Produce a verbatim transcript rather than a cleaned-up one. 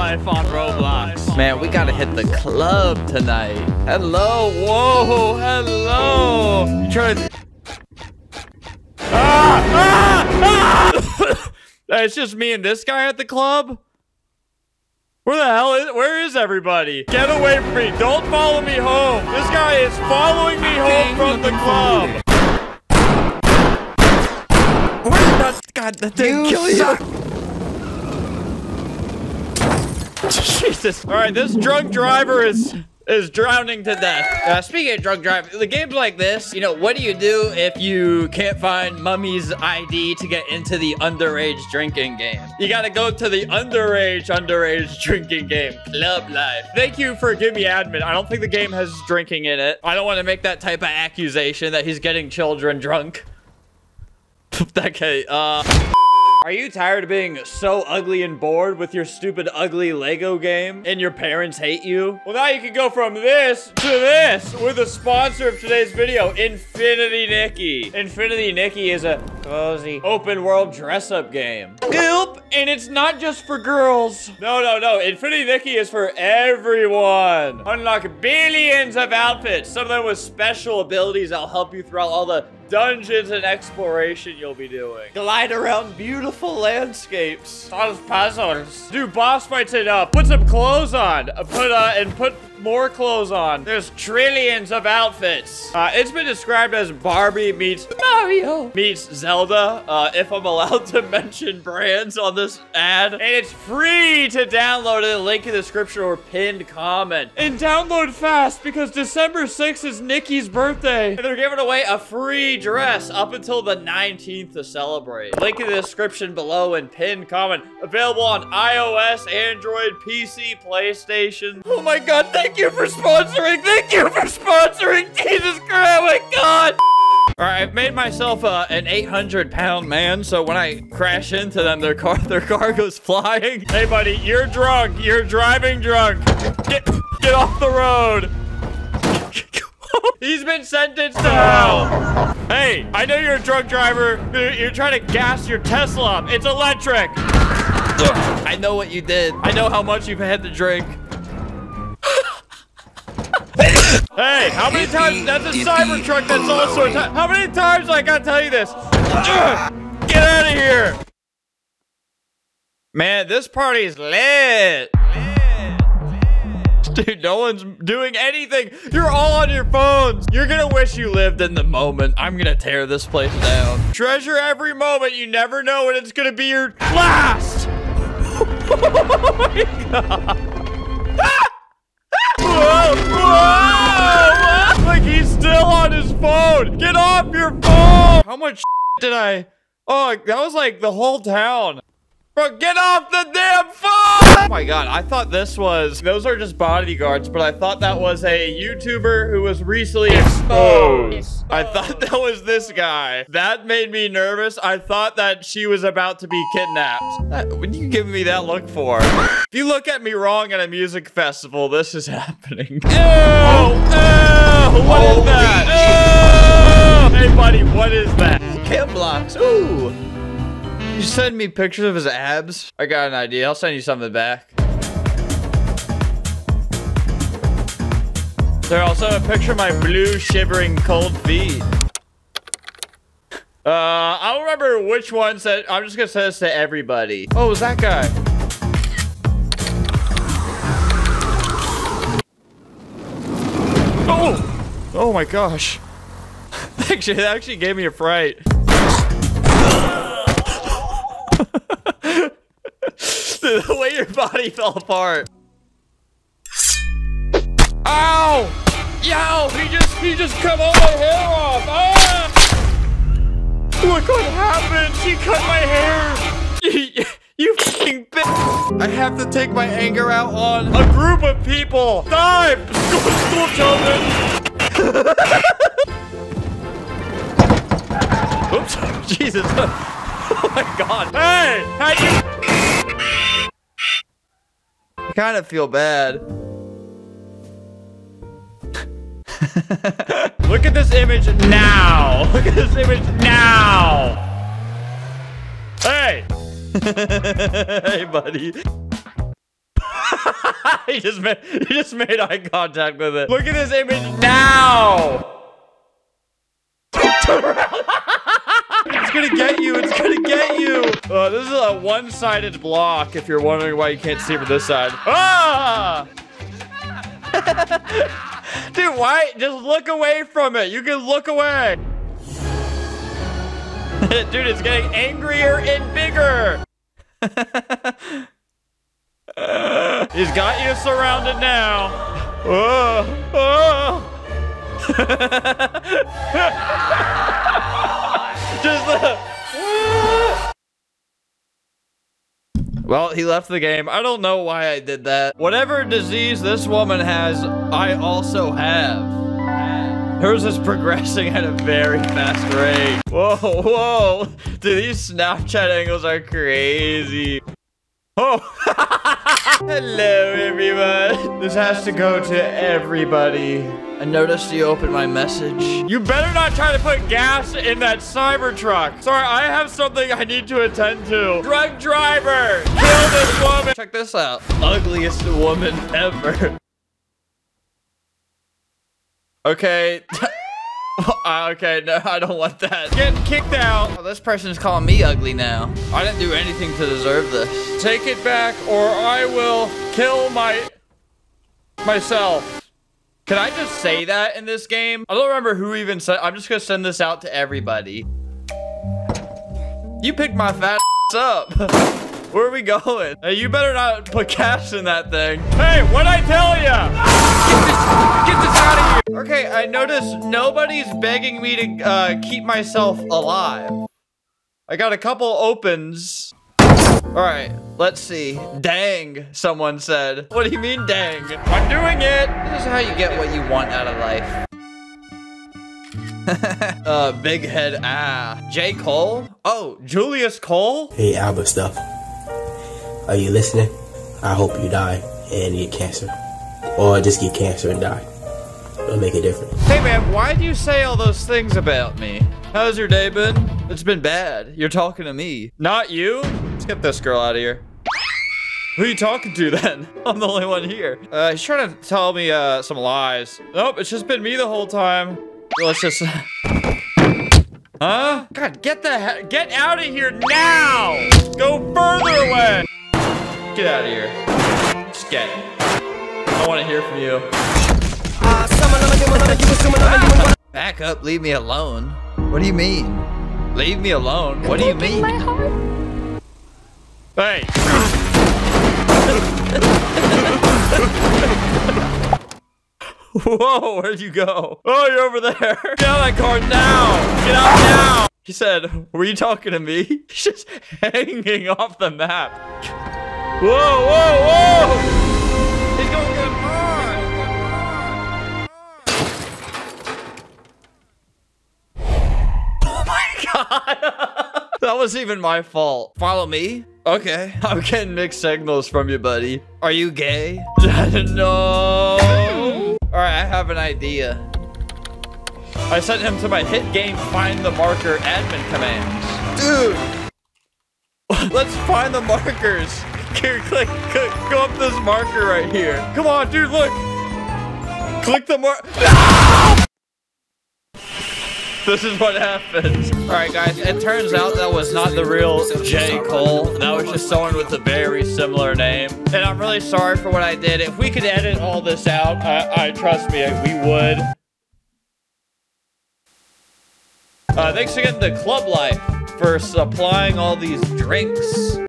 Life on Roblox. Man, we gotta hit the club tonight. Hello, whoa, hello. You trying to... Ah, ah, ah! It's just me and this guy at the club? Where the hell is... Where is everybody? Get away from me. Don't follow me home. This guy is following me home from the club. God, that didn't kill you. Jesus. All right, this drunk driver is is drowning to death. Uh, speaking of drunk driving, the game's like this, you know, what do you do if you can't find Mummy's I D to get into the underage drinking game? You gotta go to the underage, underage drinking game, Club Life. Thank you for giving me admin. I don't think the game has drinking in it. I don't want to make that type of accusation that he's getting children drunk. Okay, uh... Are you tired of being so ugly and bored with your stupid ugly Lego game and your parents hate you? Well, now you can go from this to this with the sponsor of today's video, Infinity Nikki. Infinity Nikki is a cozy open world dress up game. Gulp, and it's not just for girls. No, no, no, Infinity Nikki is for everyone. Unlock billions of outfits, some of them with special abilities that'll help you throughout all the dungeons and exploration you'll be doing. Glide around beautiful landscapes. Solve puzzles. Do boss fights and uh, put some clothes on. Put uh, and put more clothes on. There's trillions of outfits. Uh, it's been described as Barbie meets Mario meets Zelda, uh, if I'm allowed to mention brands on this ad. And it's free to download at the link in the description or pinned comment. And download fast because December sixth is Nikki's birthday. And they're giving away a free dress up until the nineteenth to celebrate. Link in the description below and pinned comment. Available on iOS, Android, P C, PlayStation. Oh my God, thank you for sponsoring. Thank you for sponsoring. Jesus Christ, oh my God. All right, I've made myself uh, an eight hundred pound man, so when I crash into them, their car their car goes flying. Hey buddy, you're drunk. You're driving drunk. Get, get off the road. He's been sentenced to hell. Hey, I know you're a drunk driver. You're, you're trying to gas your Tesla up. It's electric. Ugh, I know what you did. I know how much you've had to drink. Hey, how many times? That's a Cybertruck. That's also a time. How many times do I gotta tell you this? Ugh, get out of here. Man, this party is lit. Dude, no one's doing anything. You're all on your phones. You're gonna wish you lived in the moment. I'm gonna tear this place down. Treasure every moment. You never know when it's gonna be your last. Oh my God. Ah! Ah! Whoa! Whoa! Like he's still on his phone. Get off your phone. How much did I? Oh, that was like the whole town. Bro, get off the damn phone! Oh my God, I thought this was... Those are just bodyguards, but I thought that was a YouTuber who was recently exposed. exposed. I thought that was this guy. That made me nervous. I thought that she was about to be kidnapped. That, what are you giving me that look for? If you look at me wrong at a music festival, this is happening. Ew! Ew! What is that? Ew! Hey, buddy, what is that? Cam blocks. Ooh! You send me pictures of his abs? I got an idea. I'll send you something back. There also a picture of my blue, shivering, cold feet. Uh, I don't remember which one said... I'm just gonna send this to everybody. Oh, it was that guy. Oh! Oh my gosh. Actually, that actually gave me a fright. The way your body fell apart. Ow! Yo! He just he just cut all my hair off! Ah! Look what happened! She cut my hair! You fucking bitch! I have to take my anger out on a group of people! Die! School, school children! Oops! Jesus! Oh my God! Hey! How you- I kind of feel bad. Look at this image now. Look at this image now. Hey. Hey, buddy. He just made, he just made eye contact with it. Look at this image now. Turn around. It's gonna get you. It's gonna get you. Oh, this is a one-sided block. If you're wondering why you can't see from this side. Ah! Dude, why? Just look away from it. You can look away. Dude, it's getting angrier and bigger. uh, he's got you surrounded now. Oh, oh. Just the... Well, he left the game. I don't know why I did that. Whatever disease this woman has, I also have. Hers is progressing at a very fast rate. Whoa, whoa. Dude, these Snapchat angles are crazy. Oh. Hello, everyone. This has to go to everybody. I noticed you opened my message. You better not try to put gas in that Cybertruck. Sorry, I have something I need to attend to. Drunk driver, kill this woman. Check this out. Ugliest woman ever. Okay. Okay, no, I don't want that. Get kicked out. Oh, this person's calling me ugly now. I didn't do anything to deserve this. Take it back or I will kill my... myself. Can I just say that in this game? I don't remember who even said... I'm just gonna send this out to everybody. You picked my fat up. Where are we going? Hey, you better not put cash in that thing. Hey, what'd I tell ya? Get this, get this out of here. Okay, I noticed nobody's begging me to uh, keep myself alive. I got a couple opens. All right, let's see. Dang, someone said. What do you mean, dang? I'm doing it. This is how you get what you want out of life. uh, big head, ah. J. Cole? Oh, Julius Cole? Hey, Albert Stuff. Are you listening? I hope you die and get cancer. Or just get cancer and die. It'll make a difference. Hey man, why do you say all those things about me? How's your day been? It's been bad. You're talking to me. Not you? Let's get this girl out of here. Who are you talking to then? I'm the only one here. Uh, he's trying to tell me uh, some lies. Nope, it's just been me the whole time. Let's just... Huh? God, get the he- get out of here now! Go further away! Get out of here. Just get. I want to hear from you. Back up, leave me alone. What do you mean? Leave me alone? What do you mean? My heart. Hey. Whoa, where'd you go? Oh, you're over there. Get out of that car now. Get out now. He said, were you talking to me? He's just hanging off the map. Whoa, whoa, whoa. He's going good. That was even my fault. Follow me? Okay. I'm getting mixed signals from you, buddy. Are you gay? No. All right, I have an idea. I sent him to my hit game find the marker admin commands. Dude. Let's find the markers. Here, click, click, go up this marker right here. Come on, dude, look. Click the mark. No! This is what happens. All right, guys, it turns out that was not the real J. Cole. That was just someone with a very similar name. And I'm really sorry for what I did. If we could edit all this out, I, I trust me, we would. Uh, thanks again to Club Life for supplying all these drinks.